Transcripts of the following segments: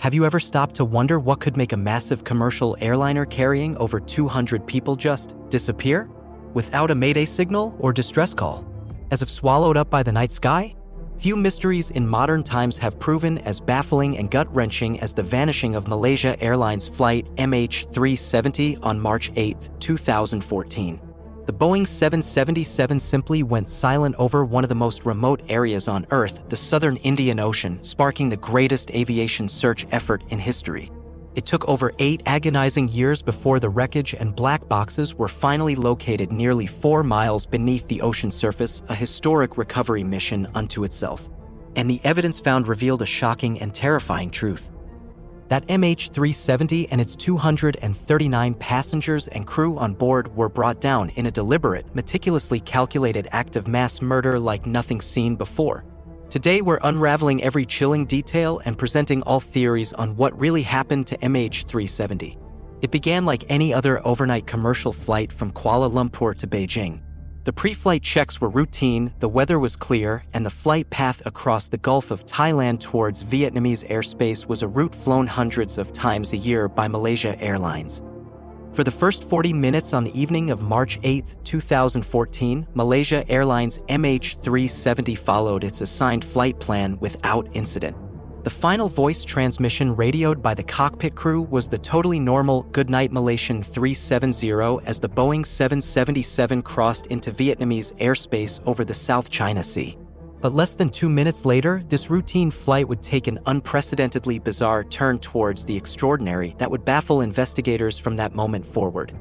Have you ever stopped to wonder what could make a massive commercial airliner carrying over 200 people just disappear? Without a mayday signal or distress call? As if swallowed up by the night sky? Few mysteries in modern times have proven as baffling and gut-wrenching as the vanishing of Malaysia Airlines flight MH370 on March 8, 2014. The Boeing 777 simply went silent over one of the most remote areas on Earth, the southern Indian Ocean, sparking the greatest aviation search effort in history. It took over 8 agonizing years before the wreckage and black boxes were finally located nearly 4 miles beneath the ocean surface, a historic recovery mission unto itself. And the evidence found revealed a shocking and terrifying truth. That MH370 and its 239 passengers and crew on board were brought down in a deliberate, meticulously calculated act of mass murder like nothing seen before. Today we're unraveling every chilling detail and presenting all theories on what really happened to MH370. It began like any other overnight commercial flight from Kuala Lumpur to Beijing. The pre-flight checks were routine, the weather was clear, and the flight path across the Gulf of Thailand towards Vietnamese airspace was a route flown hundreds of times a year by Malaysia Airlines. For the first 40 minutes on the evening of March 8, 2014, Malaysia Airlines MH370 followed its assigned flight plan without incident. The final voice transmission radioed by the cockpit crew was the totally normal "Goodnight Malaysian 370" as the Boeing 777 crossed into Vietnamese airspace over the South China Sea. But less than 2 minutes later, this routine flight would take an unprecedentedly bizarre turn towards the extraordinary that would baffle investigators from that moment forward.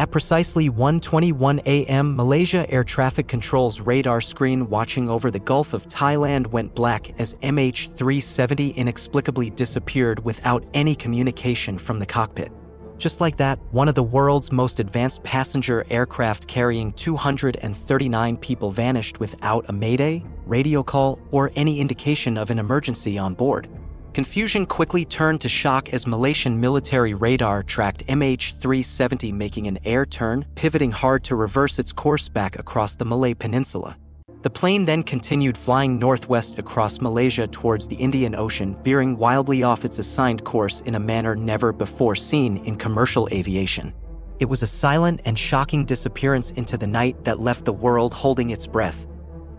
At precisely 1:21 a.m., Malaysia Air Traffic Control's radar screen watching over the Gulf of Thailand went black as MH370 inexplicably disappeared without any communication from the cockpit. Just like that, one of the world's most advanced passenger aircraft carrying 239 people vanished without a mayday, radio call, or any indication of an emergency on board. Confusion quickly turned to shock as Malaysian military radar tracked MH370 making an air turn, pivoting hard to reverse its course back across the Malay Peninsula. The plane then continued flying northwest across Malaysia towards the Indian Ocean, veering wildly off its assigned course in a manner never before seen in commercial aviation. It was a silent and shocking disappearance into the night that left the world holding its breath.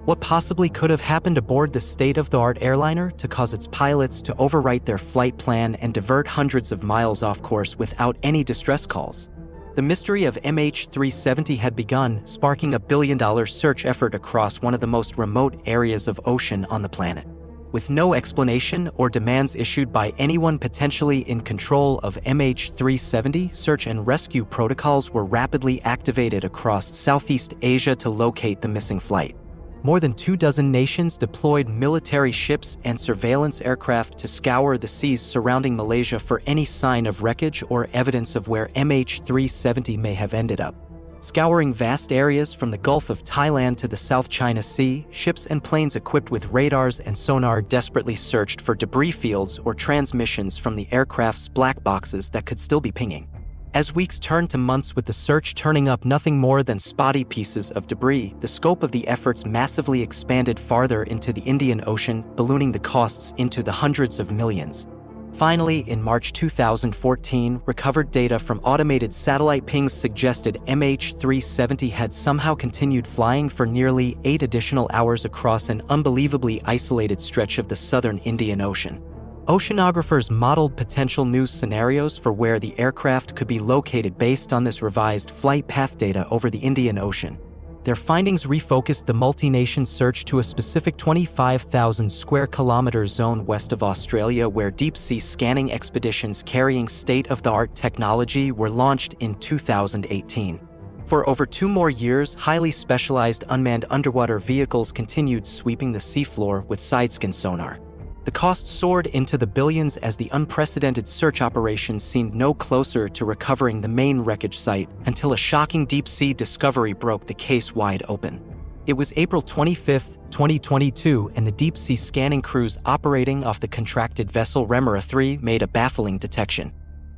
What possibly could have happened aboard the state-of-the-art airliner to cause its pilots to overwrite their flight plan and divert hundreds of miles off course without any distress calls? The mystery of MH370 had begun, sparking a billion-dollar search effort across one of the most remote areas of ocean on the planet. With no explanation or demands issued by anyone potentially in control of MH370, search and rescue protocols were rapidly activated across Southeast Asia to locate the missing flight. More than 24 nations deployed military ships and surveillance aircraft to scour the seas surrounding Malaysia for any sign of wreckage or evidence of where MH370 may have ended up. Scouring vast areas from the Gulf of Thailand to the South China Sea, ships and planes equipped with radars and sonar desperately searched for debris fields or transmissions from the aircraft's black boxes that could still be pinging. As weeks turned to months with the search turning up nothing more than spotty pieces of debris, the scope of the efforts massively expanded farther into the Indian Ocean, ballooning the costs into the hundreds of millions. Finally, in March 2014, recovered data from automated satellite pings suggested MH370 had somehow continued flying for nearly 8 additional hours across an unbelievably isolated stretch of the southern Indian Ocean. Oceanographers modeled potential new scenarios for where the aircraft could be located based on this revised flight path data over the Indian Ocean. Their findings refocused the multi-nation search to a specific 25,000 square kilometer zone west of Australia, where deep-sea scanning expeditions carrying state-of-the-art technology were launched in 2018. For over 2 more years, highly specialized unmanned underwater vehicles continued sweeping the seafloor with side-scan sonar. The cost soared into the billions as the unprecedented search operation seemed no closer to recovering the main wreckage site, until a shocking deep-sea discovery broke the case wide open. It was April 25, 2022, and the deep-sea scanning crews operating off the contracted vessel Remora 3 made a baffling detection.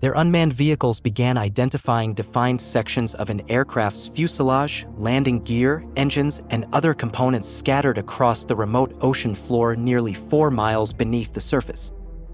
Their unmanned vehicles began identifying defined sections of an aircraft's fuselage, landing gear, engines, and other components scattered across the remote ocean floor nearly 4 miles beneath the surface.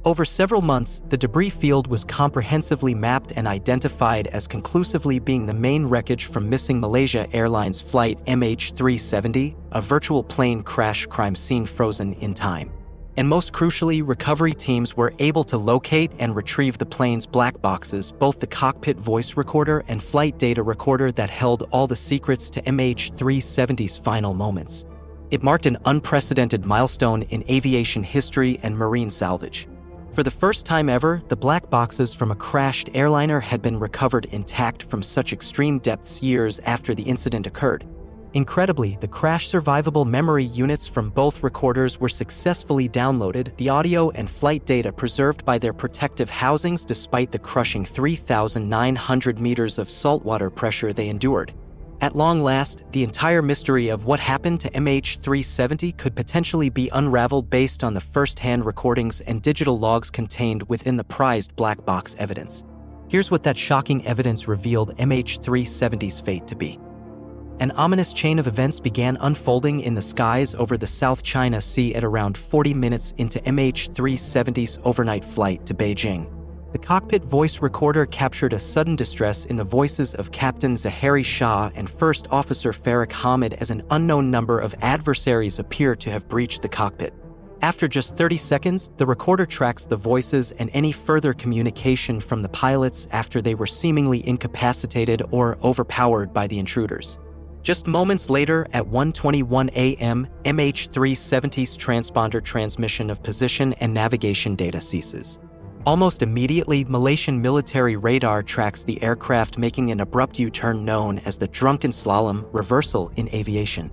Over several months, the debris field was comprehensively mapped and identified as conclusively being the main wreckage from missing Malaysia Airlines flight MH370, a virtual plane crash crime scene frozen in time. And most crucially, recovery teams were able to locate and retrieve the plane's black boxes, both the cockpit voice recorder and flight data recorder that held all the secrets to MH370's final moments. It marked an unprecedented milestone in aviation history and marine salvage. For the first time ever, the black boxes from a crashed airliner had been recovered intact from such extreme depths years after the incident occurred. Incredibly, the crash survivable memory units from both recorders were successfully downloaded, the audio and flight data preserved by their protective housings despite the crushing 3,900 meters of saltwater pressure they endured. At long last, the entire mystery of what happened to MH370 could potentially be unraveled based on the first-hand recordings and digital logs contained within the prized black box evidence. Here's what that shocking evidence revealed MH370's fate to be. An ominous chain of events began unfolding in the skies over the South China Sea at around 40 minutes into MH370's overnight flight to Beijing. The cockpit voice recorder captured a sudden distress in the voices of Captain Zaharie Shah and First Officer Fariq Hamid as an unknown number of adversaries appear to have breached the cockpit. After just 30 seconds, the recorder tracks the voices and any further communication from the pilots after they were seemingly incapacitated or overpowered by the intruders. Just moments later, at 1:21 a.m., MH370's transponder transmission of position and navigation data ceases. Almost immediately, Malaysian military radar tracks the aircraft making an abrupt U-turn known as the drunken slalom, reversal in aviation.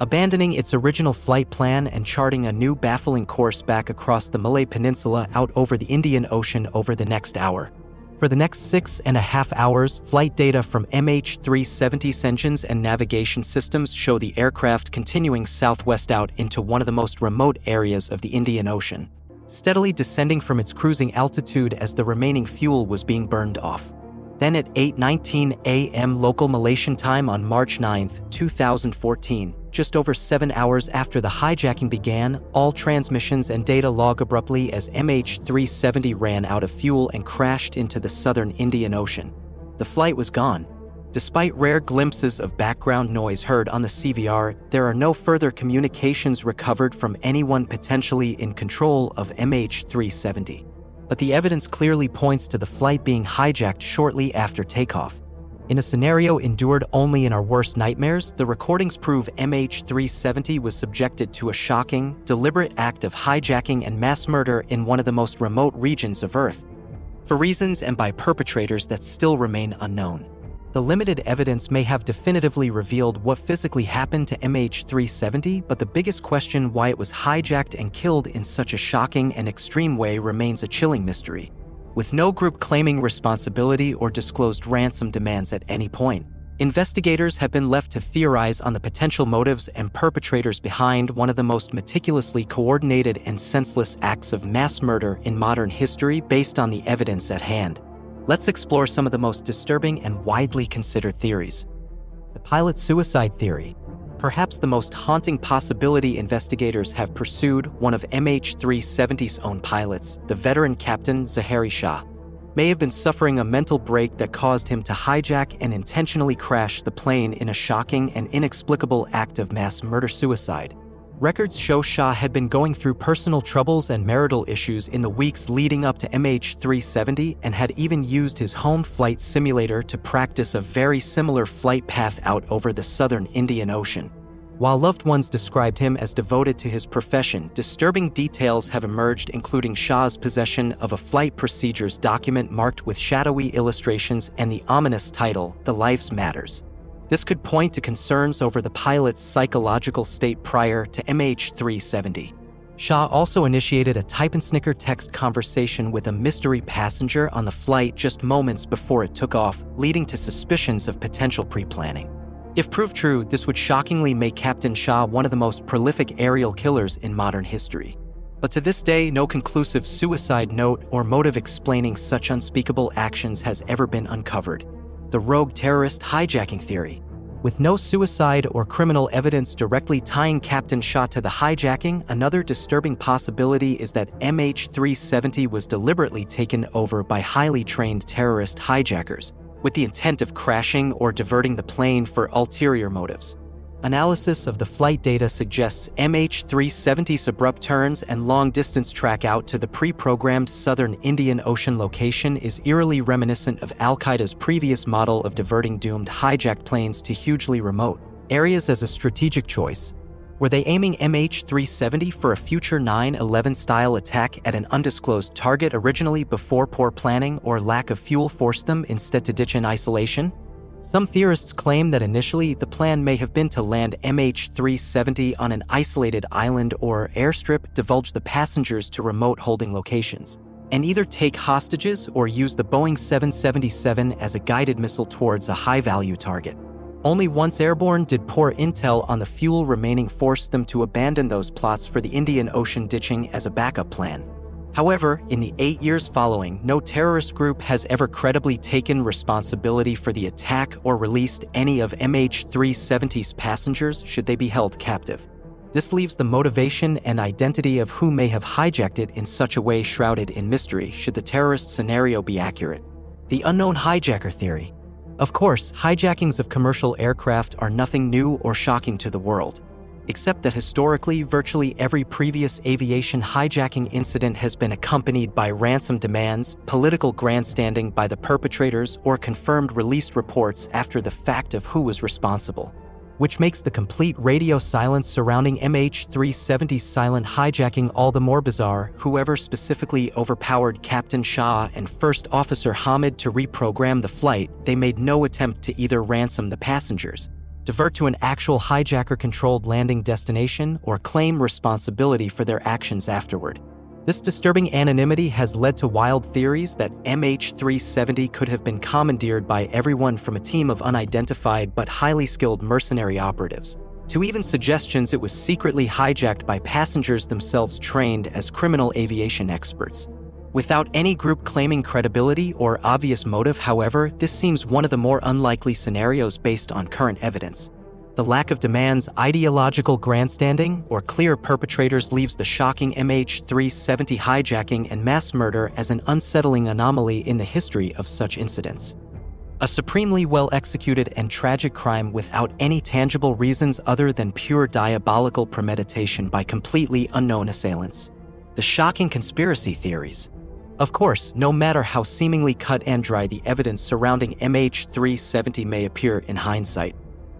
Abandoning its original flight plan and charting a new baffling course back across the Malay Peninsula out over the Indian Ocean over the next hour. For the next 6.5 hours, flight data from MH370's engines and navigation systems show the aircraft continuing southwest out into one of the most remote areas of the Indian Ocean, steadily descending from its cruising altitude as the remaining fuel was being burned off. Then at 8:19 a.m. local Malaysian time on March 9, 2014, just over 7 hours after the hijacking began, all transmissions and data log abruptly as MH370 ran out of fuel and crashed into the southern Indian Ocean. The flight was gone. Despite rare glimpses of background noise heard on the CVR, there are no further communications recovered from anyone potentially in control of MH370. But the evidence clearly points to the flight being hijacked shortly after takeoff. In a scenario endured only in our worst nightmares, the recordings prove MH370 was subjected to a shocking, deliberate act of hijacking and mass murder in one of the most remote regions of Earth, for reasons and by perpetrators that still remain unknown. The limited evidence may have definitively revealed what physically happened to MH370, but the biggest question why it was hijacked and killed in such a shocking and extreme way remains a chilling mystery, with no group claiming responsibility or disclosed ransom demands at any point. Investigators have been left to theorize on the potential motives and perpetrators behind one of the most meticulously coordinated and senseless acts of mass murder in modern history based on the evidence at hand. Let's explore some of the most disturbing and widely considered theories. The pilot suicide theory. Perhaps the most haunting possibility investigators have pursued, one of MH370's own pilots, the veteran Captain Zaharie Shah, may have been suffering a mental break that caused him to hijack and intentionally crash the plane in a shocking and inexplicable act of mass murder-suicide. Records show Shah had been going through personal troubles and marital issues in the weeks leading up to MH370 and had even used his home flight simulator to practice a very similar flight path out over the southern Indian Ocean. While loved ones described him as devoted to his profession, disturbing details have emerged, including Shah's possession of a flight procedures document marked with shadowy illustrations and the ominous title, "The Lives Matters." This could point to concerns over the pilot's psychological state prior to MH370. Shah also initiated a type-and-snicker text conversation with a mystery passenger on the flight just moments before it took off, leading to suspicions of potential pre-planning. If proved true, this would shockingly make Captain Shah one of the most prolific aerial killers in modern history. But to this day, no conclusive suicide note or motive explaining such unspeakable actions has ever been uncovered. The rogue terrorist hijacking theory. With no suicide or criminal evidence directly tying Captain Shah to the hijacking, another disturbing possibility is that MH370 was deliberately taken over by highly trained terrorist hijackers, with the intent of crashing or diverting the plane for ulterior motives. Analysis of the flight data suggests MH370's abrupt turns and long-distance track out to the pre-programmed southern Indian Ocean location is eerily reminiscent of Al-Qaeda's previous model of diverting doomed hijacked planes to hugely remote areas as a strategic choice. Were they aiming MH370 for a future 9/11-style attack at an undisclosed target originally before poor planning or lack of fuel forced them instead to ditch in isolation? Some theorists claim that initially the plan may have been to land MH370 on an isolated island or airstrip, divulge the passengers to remote holding locations, and either take hostages or use the Boeing 777 as a guided missile towards a high-value target. Only once airborne did poor intel on the fuel remaining force them to abandon those plots for the Indian Ocean ditching as a backup plan. However, in the 8 years following, no terrorist group has ever credibly taken responsibility for the attack or released any of MH370's passengers should they be held captive. This leaves the motivation and identity of who may have hijacked it in such a way shrouded in mystery should the terrorist scenario be accurate. The unknown hijacker theory. Of course, hijackings of commercial aircraft are nothing new or shocking to the world, except that historically, virtually every previous aviation hijacking incident has been accompanied by ransom demands, political grandstanding by the perpetrators, or confirmed released reports after the fact of who was responsible, which makes the complete radio silence surrounding MH370's silent hijacking all the more bizarre. Whoever specifically overpowered Captain Shah and First Officer Hamid to reprogram the flight, they made no attempt to either ransom the passengers, divert to an actual hijacker-controlled landing destination, or claim responsibility for their actions afterward. This disturbing anonymity has led to wild theories that MH370 could have been commandeered by everyone from a team of unidentified but highly skilled mercenary operatives, to even suggestions it was secretly hijacked by passengers themselves trained as criminal aviation experts. Without any group claiming credibility or obvious motive, however, this seems one of the more unlikely scenarios based on current evidence. The lack of demands, ideological grandstanding, or clear perpetrators leaves the shocking MH370 hijacking and mass murder as an unsettling anomaly in the history of such incidents. A supremely well-executed and tragic crime without any tangible reasons other than pure diabolical premeditation by completely unknown assailants. The shocking conspiracy theories. Of course, no matter how seemingly cut and dry the evidence surrounding MH370 may appear in hindsight,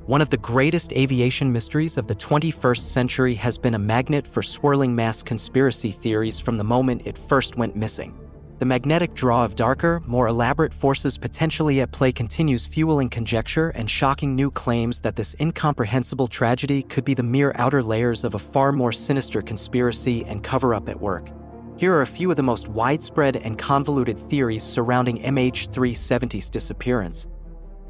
one of the greatest aviation mysteries of the 21st century has been a magnet for swirling mass conspiracy theories from the moment it first went missing. The magnetic draw of darker, more elaborate forces potentially at play continues fueling conjecture and shocking new claims that this incomprehensible tragedy could be the mere outer layers of a far more sinister conspiracy and cover-up at work. Here are a few of the most widespread and convoluted theories surrounding MH370's disappearance.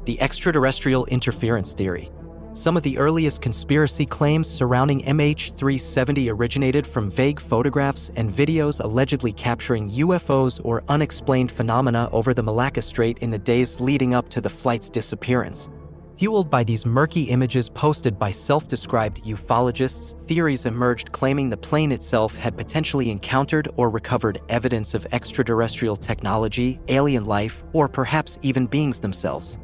The extraterrestrial interference theory. Some of the earliest conspiracy claims surrounding MH370 originated from vague photographs and videos allegedly capturing UFOs or unexplained phenomena over the Malacca Strait in the days leading up to the flight's disappearance. Fueled by these murky images posted by self-described ufologists, theories emerged claiming the plane itself had potentially encountered or recovered evidence of extraterrestrial technology, alien life, or perhaps even beings themselves,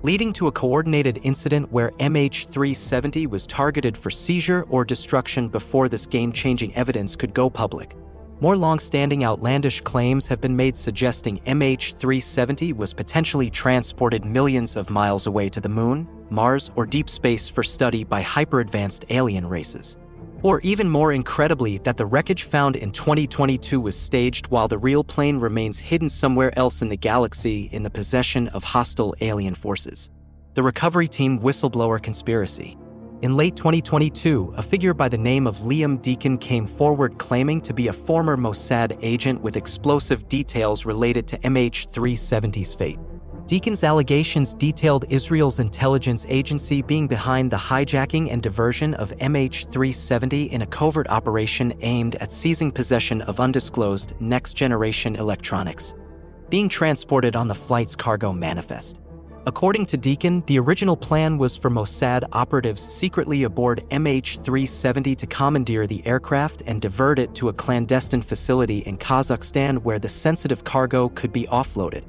leading to a coordinated incident where MH370 was targeted for seizure or destruction before this game-changing evidence could go public. More long-standing outlandish claims have been made suggesting MH370 was potentially transported millions of miles away to the moon, Mars, or deep space for study by hyper-advanced alien races. Or even more incredibly, that the wreckage found in 2022 was staged while the real plane remains hidden somewhere else in the galaxy in the possession of hostile alien forces. The recovery team whistleblower conspiracy. In late 2022, a figure by the name of Liam Deacon came forward claiming to be a former Mossad agent with explosive details related to MH370's fate. Deacon's allegations detailed Israel's intelligence agency being behind the hijacking and diversion of MH370 in a covert operation aimed at seizing possession of undisclosed next-generation electronics being transported on the flight's cargo manifest. According to Deacon, the original plan was for Mossad operatives secretly aboard MH370 to commandeer the aircraft and divert it to a clandestine facility in Kazakhstan where the sensitive cargo could be offloaded.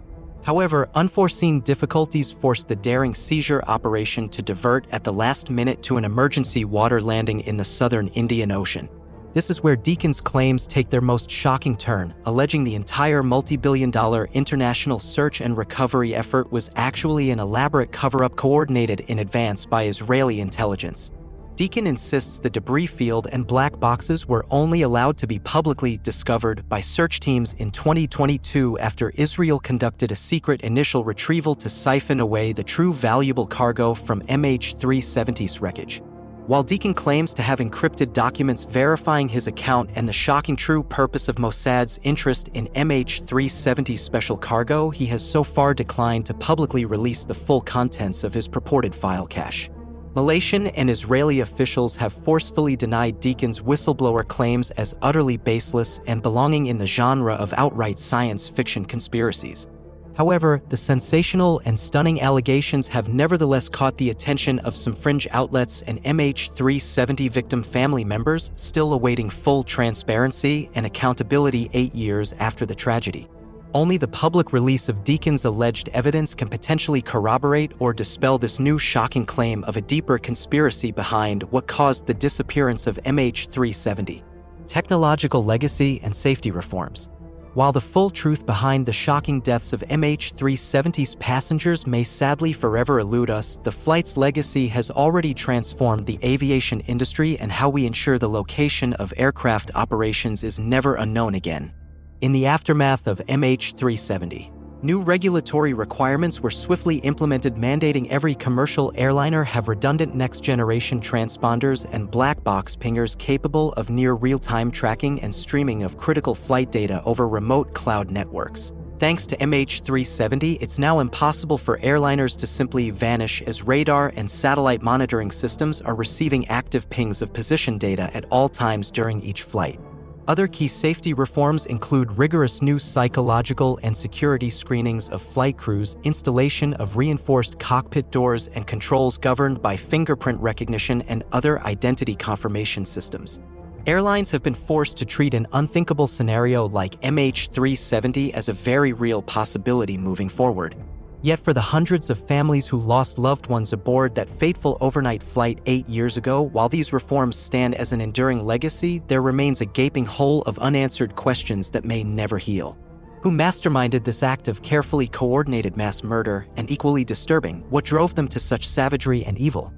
However, unforeseen difficulties forced the daring seizure operation to divert at the last minute to an emergency water landing in the southern Indian Ocean. This is where Deacon's claims take their most shocking turn, alleging the entire multi-billion-dollar international search and recovery effort was actually an elaborate cover-up coordinated in advance by Israeli intelligence. Deacon insists the debris field and black boxes were only allowed to be publicly discovered by search teams in 2022 after Israel conducted a secret initial retrieval to siphon away the true valuable cargo from MH370's wreckage. While Deacon claims to have encrypted documents verifying his account and the shocking true purpose of Mossad's interest in MH370 special cargo, he has so far declined to publicly release the full contents of his purported file cache. Malaysian and Israeli officials have forcefully denied Deacon's whistleblower claims as utterly baseless and belonging in the genre of outright science fiction conspiracies. However, the sensational and stunning allegations have nevertheless caught the attention of some fringe outlets and MH370 victim family members, still awaiting full transparency and accountability 8 years after the tragedy. Only the public release of Deacon's alleged evidence can potentially corroborate or dispel this new shocking claim of a deeper conspiracy behind what caused the disappearance of MH370. Technological legacy and safety reforms. While the full truth behind the shocking deaths of MH370's passengers may sadly forever elude us, the flight's legacy has already transformed the aviation industry, and how we ensure the location of aircraft operations is never unknown again. In the aftermath of MH370, new regulatory requirements were swiftly implemented, mandating every commercial airliner have redundant next-generation transponders and black box pingers capable of near real-time tracking and streaming of critical flight data over remote cloud networks. Thanks to MH370, it's now impossible for airliners to simply vanish, as radar and satellite monitoring systems are receiving active pings of position data at all times during each flight. Other key safety reforms include rigorous new psychological and security screenings of flight crews, installation of reinforced cockpit doors and controls governed by fingerprint recognition and other identity confirmation systems. Airlines have been forced to treat an unthinkable scenario like MH370 as a very real possibility moving forward. Yet for the hundreds of families who lost loved ones aboard that fateful overnight flight 8 years ago, while these reforms stand as an enduring legacy, there remains a gaping hole of unanswered questions that may never heal. Who masterminded this act of carefully coordinated mass murder? And equally disturbing, what drove them to such savagery and evil?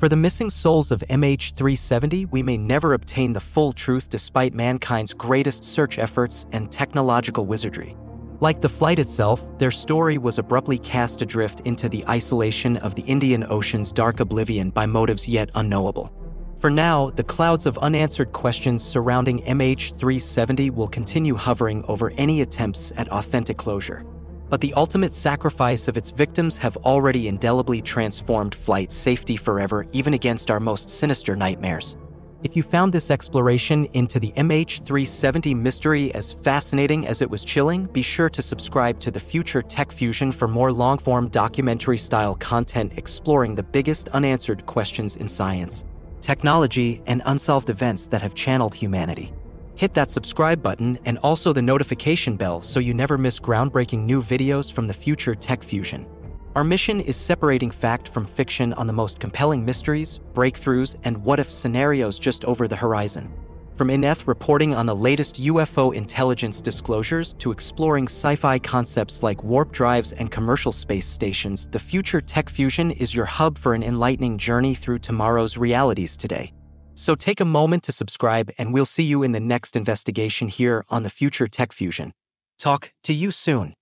For the missing souls of MH370, we may never obtain the full truth despite mankind's greatest search efforts and technological wizardry. Like the flight itself, their story was abruptly cast adrift into the isolation of the Indian Ocean's dark oblivion by motives yet unknowable. For now, the clouds of unanswered questions surrounding MH370 will continue hovering over any attempts at authentic closure. But the ultimate sacrifice of its victims have already indelibly transformed flight safety forever, even against our most sinister nightmares. If you found this exploration into the MH370 mystery as fascinating as it was chilling, be sure to subscribe to the Future Tech Fusion for more long-form documentary-style content exploring the biggest unanswered questions in science, technology, and unsolved events that have channeled humanity. Hit that subscribe button and also the notification bell so you never miss groundbreaking new videos from the Future Tech Fusion. Our mission is separating fact from fiction on the most compelling mysteries, breakthroughs, and what-if scenarios just over the horizon. From in-depth reporting on the latest UFO intelligence disclosures to exploring sci-fi concepts like warp drives and commercial space stations, the Future Tech Fusion is your hub for an enlightening journey through tomorrow's realities today. So take a moment to subscribe, and we'll see you in the next investigation here on the Future Tech Fusion. Talk to you soon.